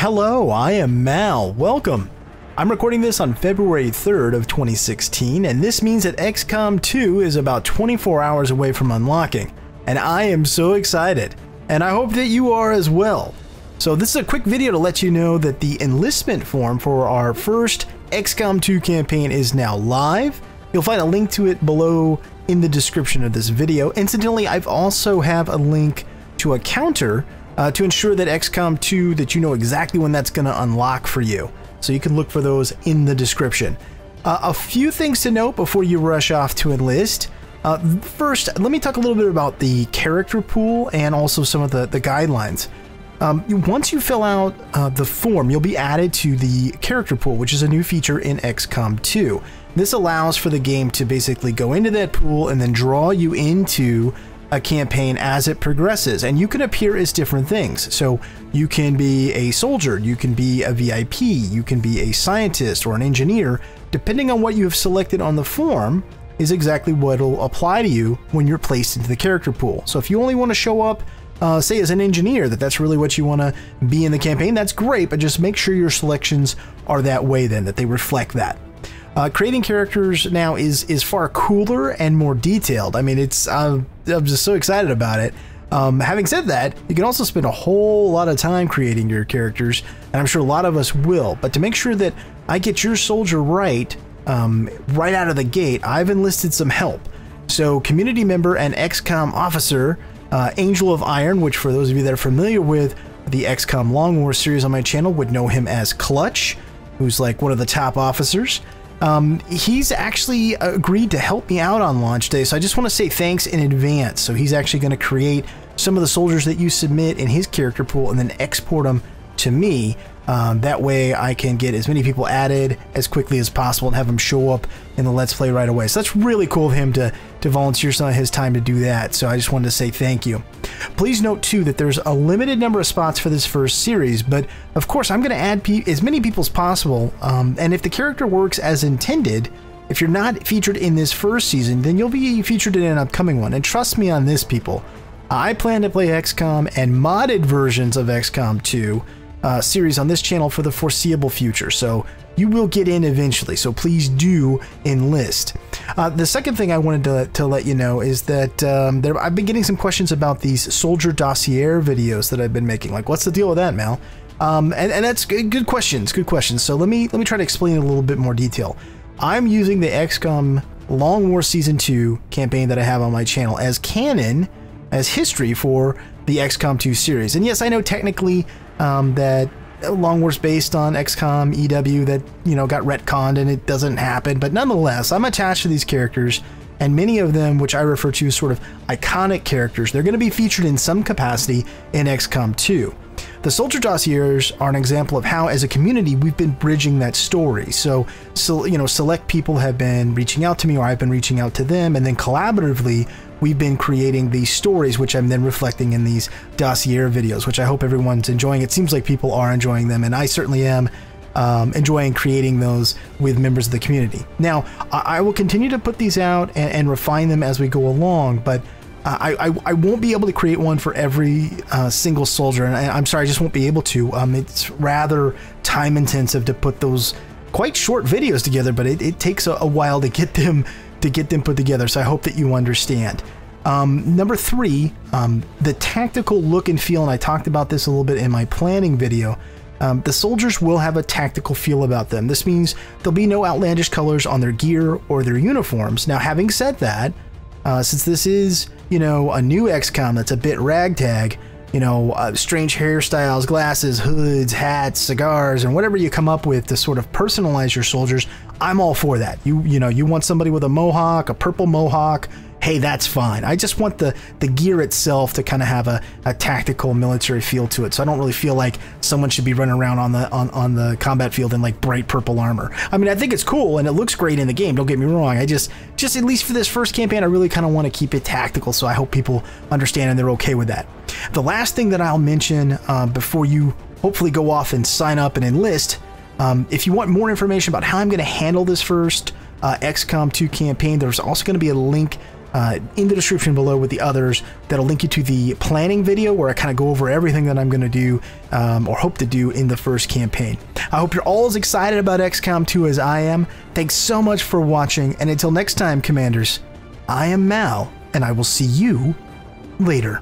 Hello, I am Mal. Welcome. I'm recording this on February 3rd of 2016, and this means that XCOM 2 is about 24 hours away from unlocking, and I am so excited, and I hope that you are as well. So this is a quick video to let you know that the enlistment form for our first XCOM 2 campaign is now live. You'll find a link to it below in the description of this video. Incidentally, I've also have a link to a counter to ensure that XCOM 2, that you know exactly when that's going to unlock for you. So you can look for those in the description. A few things to note before you rush off to enlist. First, let me talk a little bit about the character pool and also some of the guidelines. Once you fill out the form, you'll be added to the character pool, which is a new feature in XCOM 2. This allows for the game to basically go into that pool and then draw you into a campaign as it progresses, and you can appear as different things. So you can be a soldier, you can be a VIP, you can be a scientist or an engineer. Depending on what you have selected on the form is exactly what will apply to you when you're placed into the character pool. So if you only want to show up say as an engineer, that's really what you want to be in the campaign, that's great, but just make sure your selections are that way then, that they reflect that. Creating characters now is far cooler and more detailed. I mean, I'm just so excited about it. Having said that, you can also spend a whole lot of time creating your characters, and I'm sure a lot of us will, but to make sure that I get your soldier right, right out of the gate, I've enlisted some help. So community member and XCOM officer, Angel of Iron, which for those of you that are familiar with the XCOM Long War series on my channel would know him as Clutch, who's like one of the top officers. He's actually agreed to help me out on launch day, so I just want to say thanks in advance. So he's actually going to create some of the soldiers that you submit in his character pool and then export them to me. That way I can get as many people added as quickly as possible and have them show up in the Let's Play right away. So that's really cool of him to volunteer some of his time to do that. So I just wanted to say thank you. Please note too that there's a limited number of spots for this first series, but of course I'm going to add as many people as possible. And if the character works as intended, if you're not featured in this first season, then you'll be featured in an upcoming one. And trust me on this, people, I plan to play XCOM and modded versions of XCOM 2 series on this channel for the foreseeable future, so you will get in eventually, so please do enlist. The second thing I wanted to let you know is that I've been getting some questions about these soldier dossier videos that I've been making, like what's the deal with that, Mal? And that's good questions, So let me try to explain in a little bit more detail. I'm using the XCOM Long War Season 2 campaign that I have on my channel as canon, as history for the XCOM 2 series, and yes, I know technically that Long War's based on XCOM EW that, you know, got retconned and it doesn't happen. But nonetheless, I'm attached to these characters, and many of them, which I refer to as sort of iconic characters, they're going to be featured in some capacity in XCOM 2. The soldier dossiers are an example of how, as a community, we've been bridging that story. So you know, select people have been reaching out to me, or I've been reaching out to them, and then collaboratively, we've been creating these stories, which I'm then reflecting in these dossier videos, which I hope everyone's enjoying. It seems like people are enjoying them, and I certainly am enjoying creating those with members of the community. Now, I will continue to put these out and refine them as we go along, but I won't be able to create one for every single soldier, and I'm sorry, I just won't be able to. It's rather time intensive to put those quite short videos together, but it takes a while to get them put together, so I hope that you understand. Number three, the tactical look and feel, and I talked about this a little bit in my planning video. The soldiers will have a tactical feel about them. This means there'll be no outlandish colors on their gear or their uniforms. Now, having said that, since this is, you know, a new XCOM that's a bit ragtag, you know, strange hairstyles, glasses, hoods, hats, cigars, and whatever you come up with to sort of personalize your soldiers, I'm all for that. You know, you want somebody with a mohawk, a purple mohawk, hey, that's fine. I just want the gear itself to kind of have a tactical military feel to it. So I don't really feel like someone should be running around on the combat field in like bright purple armor. I mean, I think it's cool and it looks great in the game, don't get me wrong. I just at least for this first campaign, I really kind of want to keep it tactical. So I hope people understand and they're okay with that. The last thing that I'll mention before you hopefully go off and sign up and enlist, if you want more information about how I'm going to handle this first XCOM 2 campaign, there's also going to be a link in the description below with the others. That'll link you to the planning video where I kind of go over everything that I'm going to do or hope to do in the first campaign. I hope you're all as excited about XCOM 2 as I am. Thanks so much for watching, and until next time, Commanders, I am Mal, and I will see you later.